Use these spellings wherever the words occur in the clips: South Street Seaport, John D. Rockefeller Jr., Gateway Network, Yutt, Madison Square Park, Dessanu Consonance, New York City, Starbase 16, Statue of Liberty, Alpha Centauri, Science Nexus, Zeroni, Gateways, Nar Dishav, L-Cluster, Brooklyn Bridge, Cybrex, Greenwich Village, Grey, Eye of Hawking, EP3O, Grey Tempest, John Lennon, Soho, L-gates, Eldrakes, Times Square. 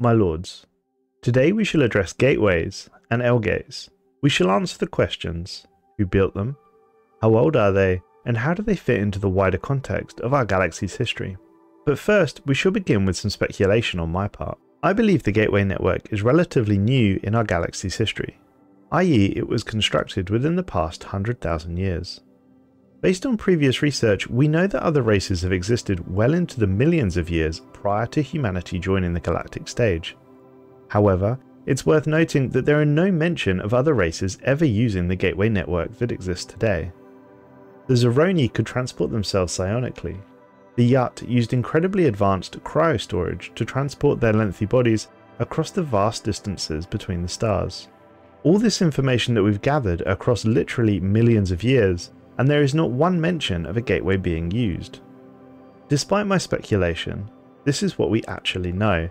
My lords, today we shall address gateways and L-gates. We shall answer the questions: who built them, how old are they, and how do they fit into the wider context of our galaxy's history. But first, we shall begin with some speculation on my part. I believe the Gateway Network is relatively new in our galaxy's history, i.e. it was constructed within the past 100,000 years. Based on previous research, we know that other races have existed well into the millions of years prior to humanity joining the galactic stage. However, it's worth noting that there are no mention of other races ever using the Gateway Network that exists today. The Zeroni could transport themselves psionically. The Yutt used incredibly advanced cryostorage to transport their lengthy bodies across the vast distances between the stars. All this information that we've gathered across literally millions of years, and there is not one mention of a gateway being used. Despite my speculation, this is what we actually know.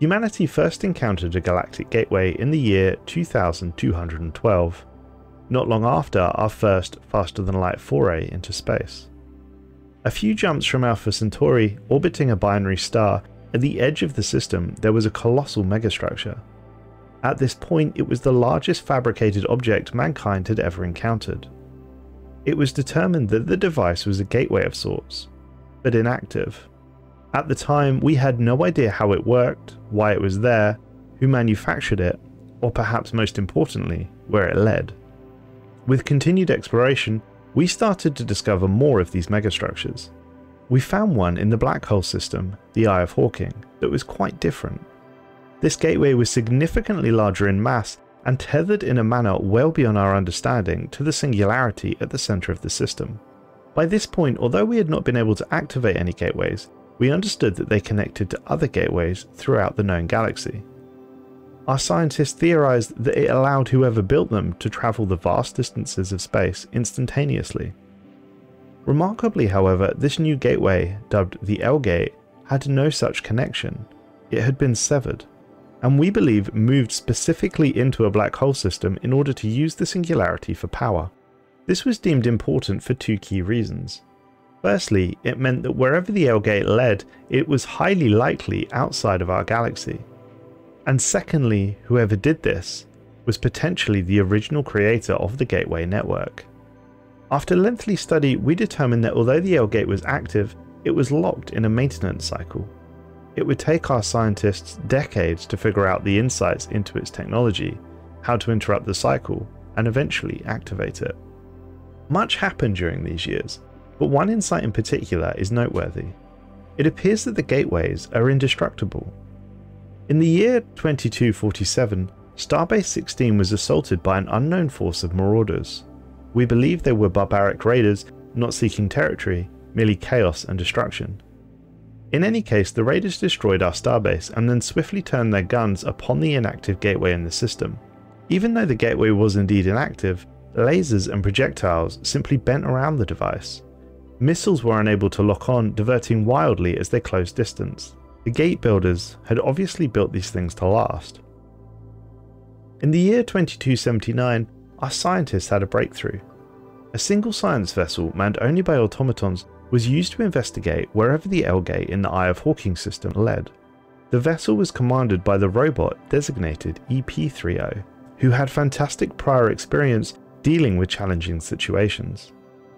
Humanity first encountered a galactic gateway in the year 2212, not long after our first faster-than-light foray into space. A few jumps from Alpha Centauri, orbiting a binary star, at the edge of the system there was a colossal megastructure. At this point it was the largest fabricated object mankind had ever encountered. It was determined that the device was a gateway of sorts, but inactive. At the time we had no idea how it worked, why it was there, who manufactured it, or perhaps most importantly, where it led. With continued exploration, we started to discover more of these megastructures. We found one in the black hole system, the Eye of Hawking, that was quite different. This gateway was significantly larger in mass and tethered in a manner well beyond our understanding to the singularity at the center of the system. By this point, although we had not been able to activate any gateways, we understood that they connected to other gateways throughout the known galaxy. Our scientists theorized that it allowed whoever built them to travel the vast distances of space instantaneously. Remarkably, however, this new gateway, dubbed the L-Gate, had no such connection. It had been severed, and we believe moved specifically into a black hole system in order to use the singularity for power. This was deemed important for two key reasons. Firstly, it meant that wherever the L-Gate led, it was highly likely outside of our galaxy. And secondly, whoever did this was potentially the original creator of the Gateway Network. After lengthy study, we determined that although the L-Gate was active, it was locked in a maintenance cycle. It would take our scientists decades to figure out the insights into its technology, how to interrupt the cycle, and eventually activate it. Much happened during these years, but one insight in particular is noteworthy. It appears that the gateways are indestructible. In the year 2247, Starbase 16 was assaulted by an unknown force of marauders. We believe they were barbaric raiders, not seeking territory, merely chaos and destruction. In any case, the raiders destroyed our starbase and then swiftly turned their guns upon the inactive gateway in the system. Even though the gateway was indeed inactive, lasers and projectiles simply bent around the device. Missiles were unable to lock on, diverting wildly as they closed distance. The gate builders had obviously built these things to last. In the year 2279, our scientists had a breakthrough. A single science vessel, manned only by automatons, was used to investigate wherever the L-Gate in the Eye of Hawking system led. The vessel was commanded by the robot designated EP3O, who had fantastic prior experience dealing with challenging situations.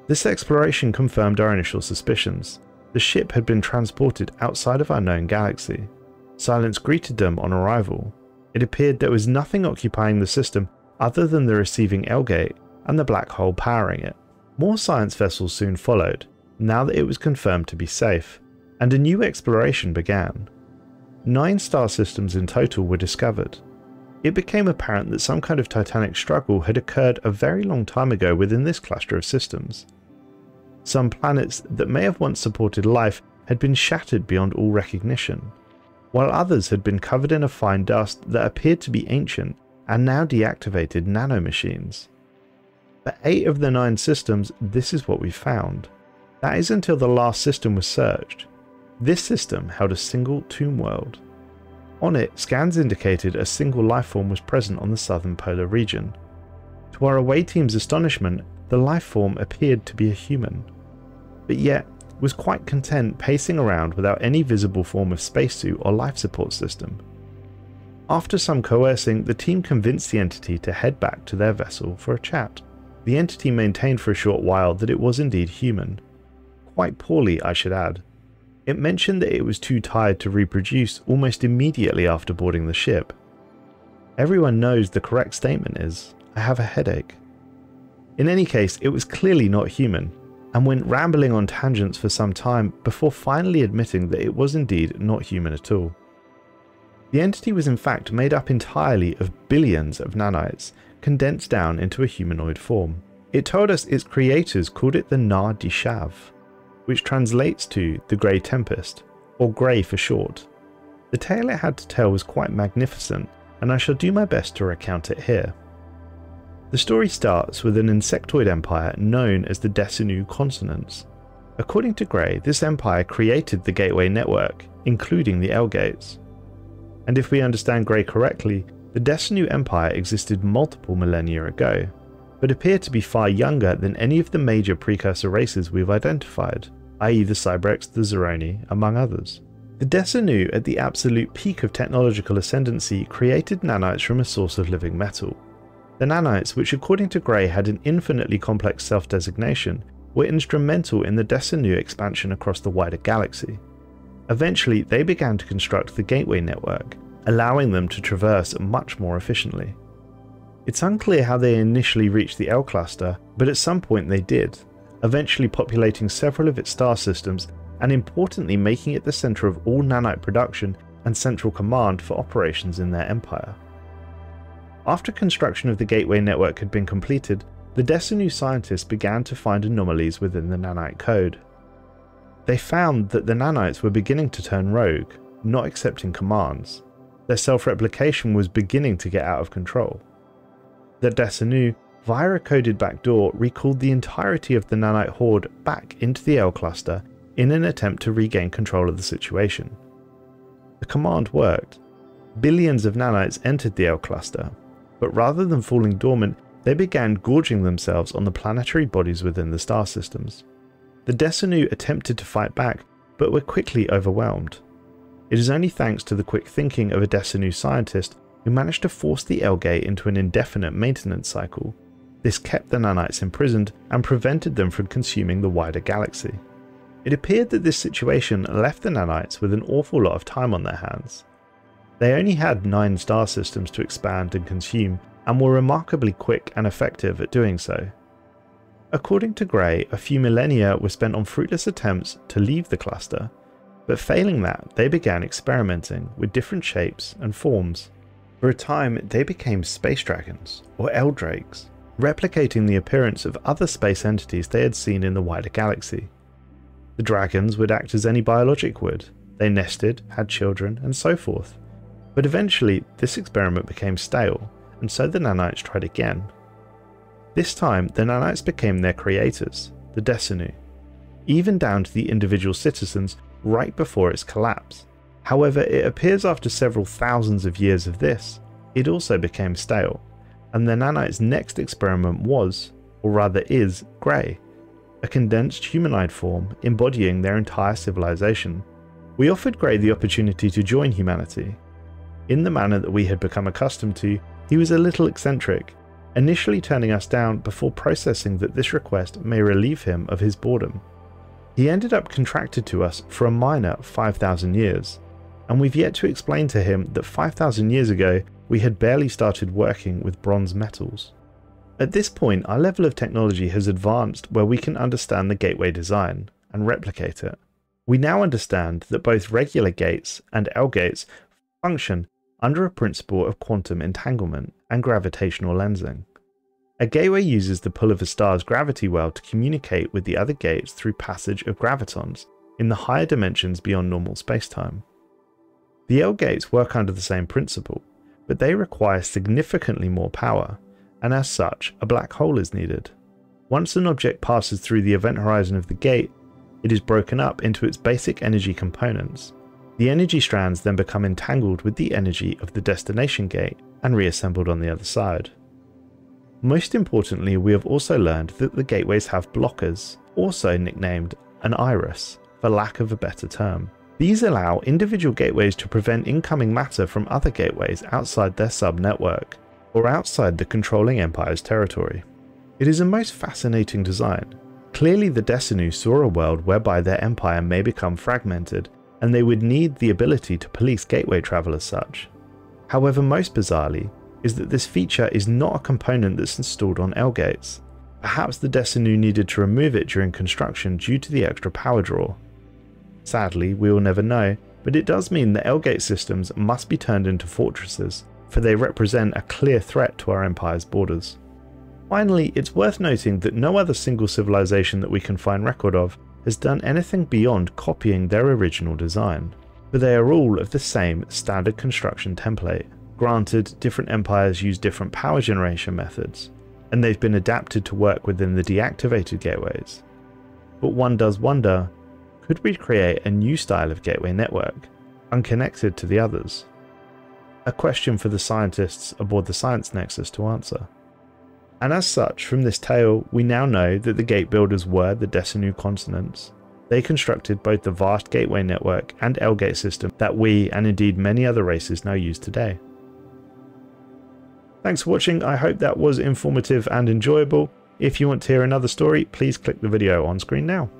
This exploration confirmed our initial suspicions. The ship had been transported outside of our known galaxy. Silence greeted them on arrival. It appeared there was nothing occupying the system other than the receiving L-Gate and the black hole powering it. More science vessels soon followed, now that it was confirmed to be safe, and a new exploration began. 9 star systems in total were discovered. It became apparent that some kind of titanic struggle had occurred a very long time ago within this cluster of systems. Some planets that may have once supported life had been shattered beyond all recognition, while others had been covered in a fine dust that appeared to be ancient and now deactivated nanomachines. For 8 of the 9 systems, this is what we found. That is until the last system was searched. This system held a single tomb world. On it, scans indicated a single lifeform was present on the southern polar region. To our away team's astonishment, the lifeform appeared to be a human. But yet, was quite content pacing around without any visible form of spacesuit or life support system. After some coercing, the team convinced the entity to head back to their vessel for a chat. The entity maintained for a short while that it was indeed human. Quite poorly, I should add. It mentioned that it was too tired to reproduce almost immediately after boarding the ship. Everyone knows the correct statement is, "I have a headache." In any case, it was clearly not human, and went rambling on tangents for some time before finally admitting that it was indeed not human at all. The entity was in fact made up entirely of billions of nanites, condensed down into a humanoid form. It told us its creators called it the Nar Dishav, which translates to the Grey Tempest, or Grey for short. The tale it had to tell was quite magnificent, and I shall do my best to recount it here. The story starts with an insectoid empire known as the Dessanu Consonance. According to Grey, this empire created the Gateway Network, including the L-gates. And if we understand Grey correctly, the Dessanu Empire existed multiple millennia ago, but appeared to be far younger than any of the major precursor races we've identified, i.e. the Cybrex, the Zeroni, among others. The Dessanu, at the absolute peak of technological ascendancy, created nanites from a source of living metal. The nanites, which according to Grey had an infinitely complex self-designation, were instrumental in the Dessanu expansion across the wider galaxy. Eventually, they began to construct the Gateway Network, allowing them to traverse much more efficiently. It's unclear how they initially reached the L-Cluster, but at some point they did, eventually populating several of its star systems and importantly making it the center of all nanite production and central command for operations in their empire. After construction of the Gateway Network had been completed, the Dessanu scientists began to find anomalies within the nanite code. They found that the nanites were beginning to turn rogue, not accepting commands. Their self-replication was beginning to get out of control. The Dessanu, via a coded backdoor, recalled the entirety of the nanite horde back into the L-Cluster in an attempt to regain control of the situation. The command worked. Billions of nanites entered the L-Cluster, but rather than falling dormant, they began gorging themselves on the planetary bodies within the star systems. The Dessanu attempted to fight back, but were quickly overwhelmed. It is only thanks to the quick thinking of a Dessanu scientist who managed to force the L-Gate into an indefinite maintenance cycle. This kept the nanites imprisoned and prevented them from consuming the wider galaxy. It appeared that this situation left the nanites with an awful lot of time on their hands. They only had 9 star systems to expand and consume, and were remarkably quick and effective at doing so. According to Grey, a few millennia were spent on fruitless attempts to leave the cluster, but failing that, they began experimenting with different shapes and forms. For a time, they became space dragons, or Eldrakes, replicating the appearance of other space entities they had seen in the wider galaxy. The dragons would act as any biologic would. They nested, had children, and so forth. But eventually, this experiment became stale, and so the nanites tried again. This time, the nanites became their creators, the Dessanu, even down to the individual citizens right before its collapse. However, it appears after several thousands of years of this, it also became stale, and the nanites' next experiment was, or rather is, Grey, a condensed humanoid form embodying their entire civilization. We offered Grey the opportunity to join humanity. In the manner that we had become accustomed to, he was a little eccentric, initially turning us down before processing that this request may relieve him of his boredom. He ended up contracted to us for a minor 5,000 years, and we've yet to explain to him that 5,000 years ago we had barely started working with bronze metals. At this point, our level of technology has advanced where we can understand the gateway design and replicate it. We now understand that both regular gates and L-gates function under a principle of quantum entanglement and gravitational lensing. A gateway uses the pull of a star's gravity well to communicate with the other gates through passage of gravitons in the higher dimensions beyond normal spacetime. The L-gates work under the same principle, but they require significantly more power, and as such, a black hole is needed. Once an object passes through the event horizon of the gate, it is broken up into its basic energy components. The energy strands then become entangled with the energy of the destination gate and reassembled on the other side. Most importantly, we have also learned that the gateways have blockers, also nicknamed an iris, for lack of a better term. These allow individual gateways to prevent incoming matter from other gateways outside their sub-network, or outside the controlling empire's territory. It is a most fascinating design. Clearly the Dessanu saw a world whereby their empire may become fragmented, and they would need the ability to police gateway travel as such. However, most bizarrely, is that this feature is not a component that's installed on L-gates. Perhaps the Dessanu needed to remove it during construction due to the extra power draw. Sadly, we will never know, but it does mean that L-gate systems must be turned into fortresses, for they represent a clear threat to our empire's borders. Finally, it's worth noting that no other single civilization that we can find record of has done anything beyond copying their original design, but they are all of the same standard construction template. Granted, different empires use different power generation methods, and they've been adapted to work within the deactivated gateways. But one does wonder, could we create a new style of gateway network, unconnected to the others? A question for the scientists aboard the Science Nexus to answer. And as such, from this tale, we now know that the gate builders were the Dessanu Consonance. They constructed both the vast gateway network and L-gate system that we, and indeed many other races, now use today. Thanks for watching, I hope that was informative and enjoyable. If you want to hear another story, please click the video on screen now.